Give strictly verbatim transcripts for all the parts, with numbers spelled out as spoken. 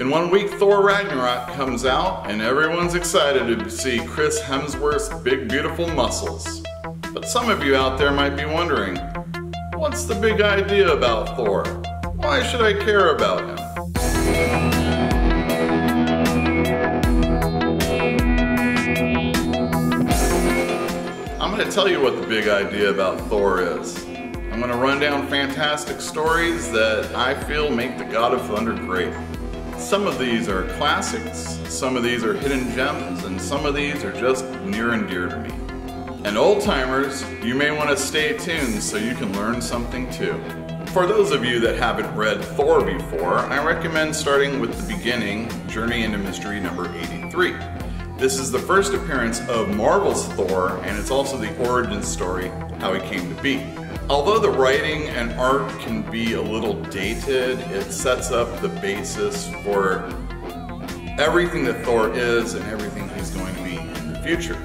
In one week, Thor Ragnarok comes out, and everyone's excited to see Chris Hemsworth's big, beautiful muscles. But some of you out there might be wondering, what's the big idea about Thor? Why should I care about him? I'm going to tell you what the big idea about Thor is. I'm going to run down fantastic stories that I feel make the God of Thunder great. Some of these are classics, some of these are hidden gems, and some of these are just near and dear to me. And old-timers, you may want to stay tuned so you can learn something too. For those of you that haven't read Thor before, I recommend starting with the beginning, Journey into Mystery number eighty-three. This is the first appearance of Marvel's Thor, and it's also the origin story, how he came to be. Although the writing and art can be a little dated, it sets up the basis for everything that Thor is and everything he's going to be in the future.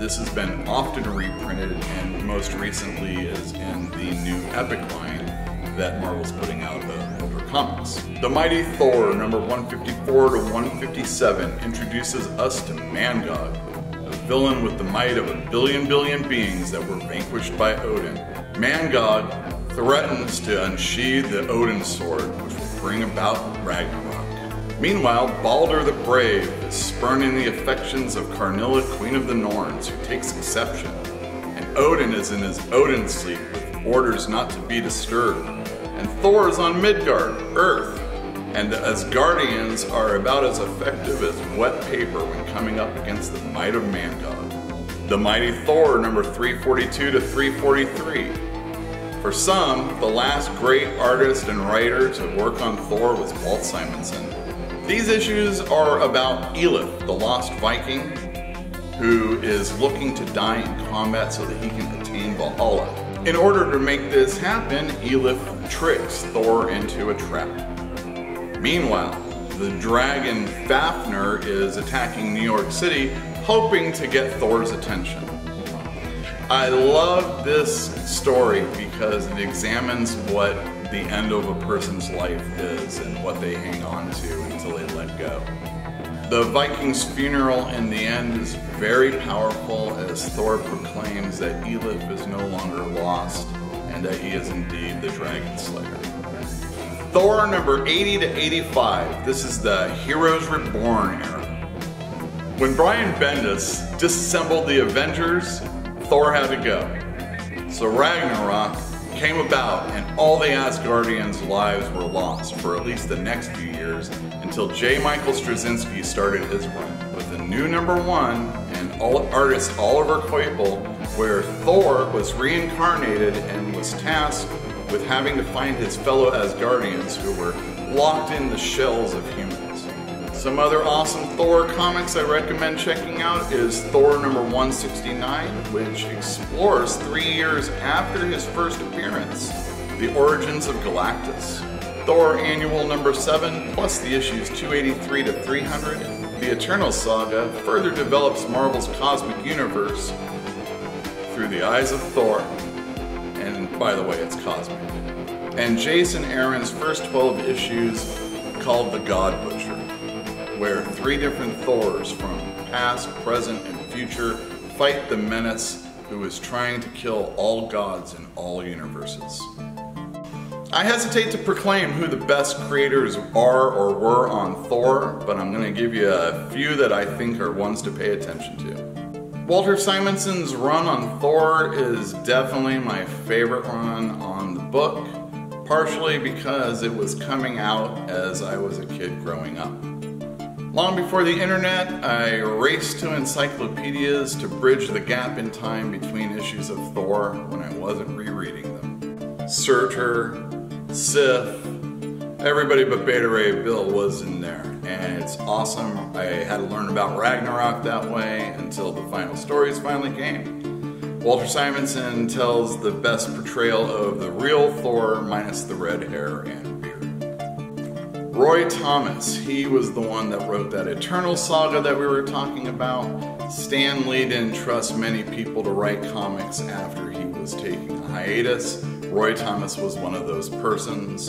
This has been often reprinted, and most recently is in the new Epic line that Marvel's putting out of Older Comics. The Mighty Thor, number one fifty-four to one fifty-seven, introduces us to Mangog, a villain with the might of a billion billion beings that were vanquished by Odin. Mangog threatens to unsheathe the Odin sword, which will bring about Ragnarok. Meanwhile, Baldur the Brave is spurning the affections of Carnilla, Queen of the Norns, who takes exception, and Odin is in his Odin sleep with orders not to be disturbed. And Thor is on Midgard, Earth, and the Asgardians are about as effective as wet paper when coming up against the might of Mangog. The Mighty Thor, number three forty-two to three forty-three. For some, the last great artist and writer to work on Thor was Walt Simonson. These issues are about Elif, the lost Viking, who is looking to die in combat so that he can attain Valhalla. In order to make this happen, Elif tricks Thor into a trap. Meanwhile, the dragon Fafnir is attacking New York City, hoping to get Thor's attention. I love this story because it examines what the end of a person's life is and what they hang on to until they let go. The Viking's funeral in the end is very powerful as Thor proclaims that Elif is no longer lost and that he is indeed the Dragon Slayer. Thor number eighty to eighty-five. This is the Heroes Reborn era. When Brian Bendis disassembled the Avengers, Thor had to go. So Ragnarok came about and all the Asgardians' lives were lost for at least the next few years until J. Michael Straczynski started his run with a new number one and all artist Olivier Coipel, where Thor was reincarnated and was tasked with having to find his fellow Asgardians who were locked in the shells of humans. Some other awesome Thor comics I recommend checking out is Thor number one sixty-nine, which explores three years after his first appearance, the origins of Galactus. Thor Annual number seven, plus the issues two eighty-three to three hundred, the Eternal Saga further develops Marvel's cosmic universe through the eyes of Thor, and by the way, it's cosmic. And Jason Aaron's first twelve issues called The God Butcher, where three different Thors from past, present, and future fight the menace who is trying to kill all gods in all universes. I hesitate to proclaim who the best creators are or were on Thor, but I'm going to give you a few that I think are ones to pay attention to. Walter Simonson's run on Thor is definitely my favorite run on the book, partially because it was coming out as I was a kid growing up. Long before the internet, I raced to encyclopedias to bridge the gap in time between issues of Thor when I wasn't rereading them. Surtur, Sif, everybody but Beta Ray Bill was in there, and it's awesome. I had to learn about Ragnarok that way until the final stories finally came. Walter Simonson tells the best portrayal of the real Thor minus the red hair and Roy Thomas, he was the one that wrote that Eternal Saga that we were talking about. Stan Lee didn't trust many people to write comics after he was taking a hiatus. Roy Thomas was one of those persons.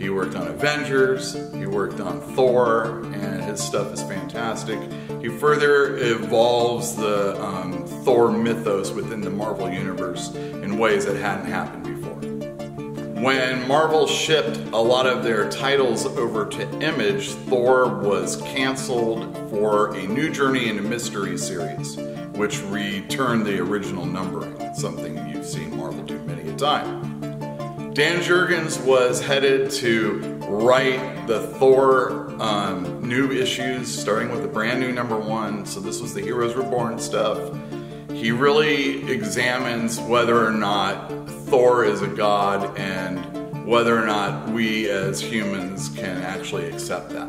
He worked on Avengers, he worked on Thor, and his stuff is fantastic. He further evolves the um, Thor mythos within the Marvel Universe in ways that hadn't happened before. When Marvel shipped a lot of their titles over to Image, Thor was canceled for a new Journey into Mystery series, which returned the original numbering. It's something you've seen Marvel do many a time. Dan Jurgens was headed to write the Thor um, new issues, starting with the brand new number one, so this was the Heroes Reborn stuff. He really examines whether or not Thor is a god and whether or not we as humans can actually accept that.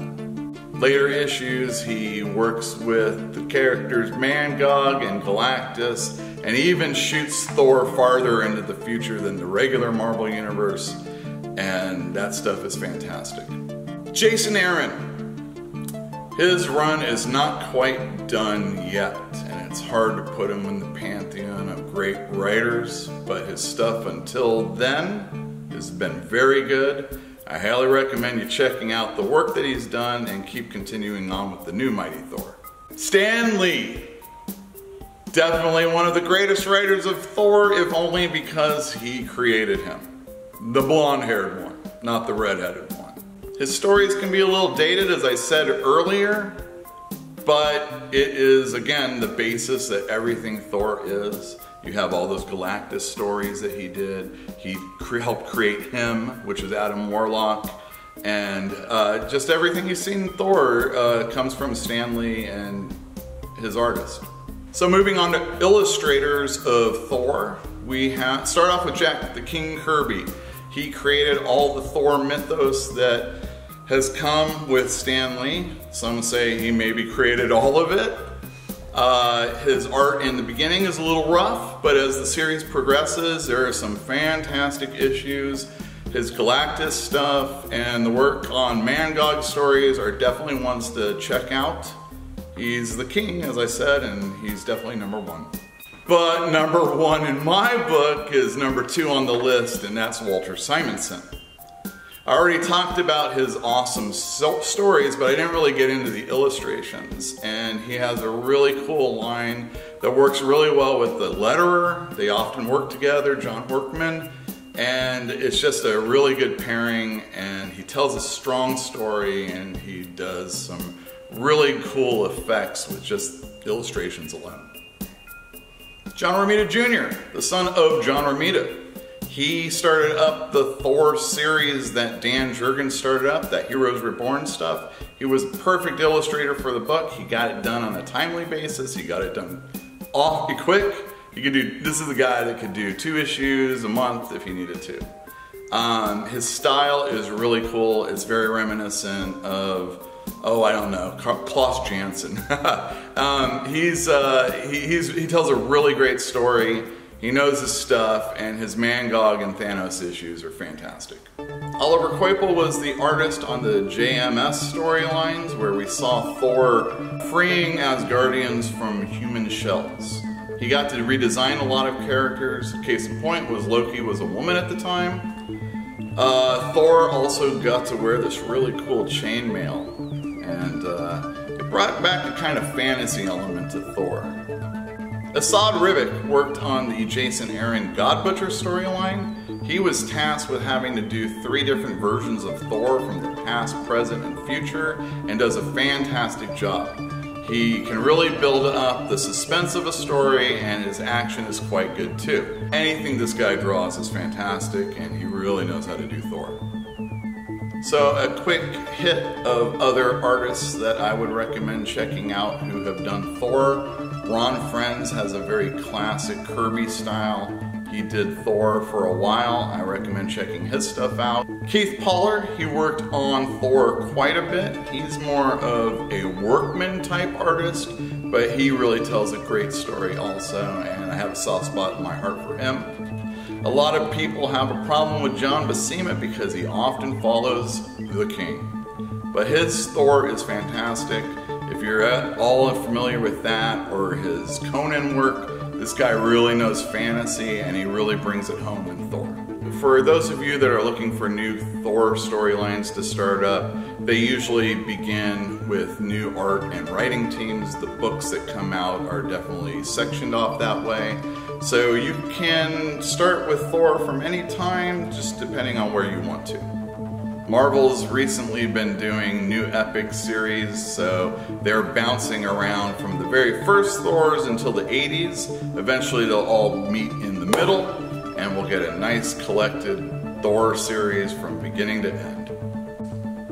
Later issues, he works with the characters Mangog and Galactus, and he even shoots Thor farther into the future than the regular Marvel Universe, and that stuff is fantastic. Jason Aaron. His run is not quite done yet, and it's hard to put him in the pantheon of great writers, but his stuff until then has been very good. I highly recommend you checking out the work that he's done and keep continuing on with the new Mighty Thor. Stan Lee. Definitely one of the greatest writers of Thor, if only because he created him. The blonde-haired one, not the red-headed one. His stories can be a little dated, as I said earlier, but it is, again, the basis that everything Thor is. You have all those Galactus stories that he did. He cre- helped create him, which is Adam Warlock. And uh, just everything you've seen in Thor uh, comes from Stan Lee and his artist. So moving on to illustrators of Thor, we have, start off with Jack the King Kirby. He created all the Thor mythos that has come with Stan Lee. Some say he maybe created all of it. Uh, his art in the beginning is a little rough, but as the series progresses, there are some fantastic issues. His Galactus stuff and the work on Mangog stories are definitely ones to check out. He's the king, as I said, and he's definitely number one. But number one in my book is number two on the list, and that's Walt Simonson. I already talked about his awesome stories, but I didn't really get into the illustrations. And he has a really cool line that works really well with the letterer. They often work together, John Workman. And it's just a really good pairing, and he tells a strong story, and he does some really cool effects with just illustrations alone. John Romita Junior, the son of John Romita. He started up the Thor series that Dan Jurgens started up, that Heroes Reborn stuff. He was a perfect illustrator for the book. He got it done on a timely basis. He got it done awfully quick. He could do, this is a guy that could do two issues a month if he needed to. Um, his style is really cool. It's very reminiscent of Oh, I don't know, Klaus Janson. um, he's, uh, he, he's, he tells a really great story. He knows his stuff, and his Mangog and Thanos issues are fantastic. Olivier Coipel was the artist on the J M S storylines, where we saw Thor freeing Asgardians from human shells. He got to redesign a lot of characters. Case in point was Loki was a woman at the time. Uh, Thor also got to wear this really cool chainmail, and uh, it brought back a kind of fantasy element to Thor. Asad Ribic worked on the Jason Aaron God Butcher storyline. He was tasked with having to do three different versions of Thor from the past, present, and future, and does a fantastic job. He can really build up the suspense of a story, and his action is quite good too. Anything this guy draws is fantastic, and he really knows how to do Thor. So a quick hit of other artists that I would recommend checking out who have done Thor. Ron Friends has a very classic Kirby style. He did Thor for a while. I recommend checking his stuff out. Keith Pollard, he worked on Thor quite a bit. He's more of a workman type artist, but he really tells a great story also, and I have a soft spot in my heart for him. A lot of people have a problem with John Buscema because he often follows the king. But his Thor is fantastic. If you're at all familiar with that or his Conan work, this guy really knows fantasy and he really brings it home in Thor. for those of you that are looking for new Thor storylines to start up, they usually begin with new art and writing teams. The books that come out are definitely sectioned off that way. So you can start with Thor from any time, just depending on where you want to. Marvel's recently been doing new epic series, so they're bouncing around from the very first Thors until the eighties. Eventually they'll all meet in the middle, and we'll get a nice collected Thor series from beginning to end.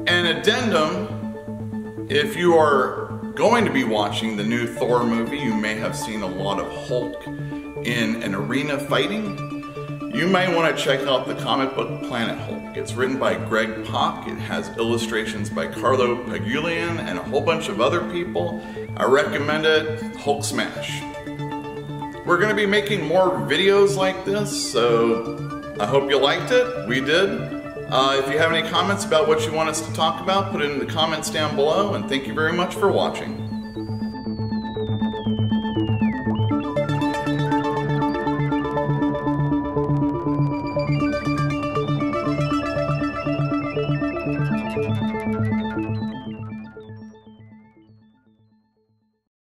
An addendum, if you are going to be watching the new Thor movie, you may have seen a lot of Hulk in an arena fighting. You may want to check out the comic book Planet Hulk. It's written by Greg Pak. It has illustrations by Carlo Pagulian and a whole bunch of other people. I recommend it. Hulk smash. We're going to be making more videos like this, so I hope you liked it. We did. Uh, if you have any comments about what you want us to talk about, put it in the comments down below, and thank you very much for watching. Thank you.